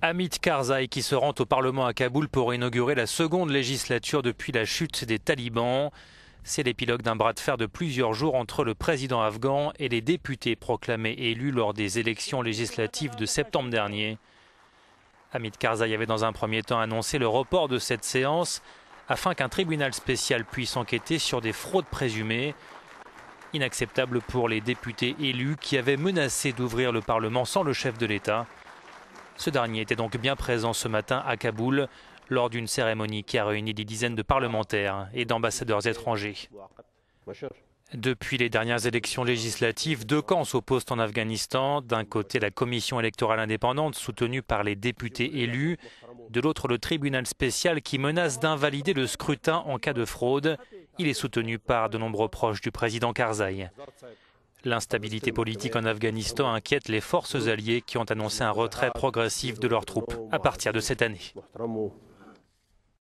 Hamid Karzai qui se rend au Parlement à Kaboul pour inaugurer la seconde législature depuis la chute des talibans. C'est l'épilogue d'un bras de fer de plusieurs jours entre le président afghan et les députés proclamés élus lors des élections législatives de septembre dernier. Hamid Karzai avait dans un premier temps annoncé le report de cette séance afin qu'un tribunal spécial puisse enquêter sur des fraudes présumées. Inacceptable pour les députés élus qui avaient menacé d'ouvrir le Parlement sans le chef de l'État. Ce dernier était donc bien présent ce matin à Kaboul, lors d'une cérémonie qui a réuni des dizaines de parlementaires et d'ambassadeurs étrangers. Depuis les dernières élections législatives, deux camps s'opposent en Afghanistan. D'un côté, la commission électorale indépendante soutenue par les députés élus. De l'autre, le tribunal spécial qui menace d'invalider le scrutin en cas de fraude. Il est soutenu par de nombreux proches du président Karzai. L'instabilité politique en Afghanistan inquiète les forces alliées qui ont annoncé un retrait progressif de leurs troupes à partir de cette année.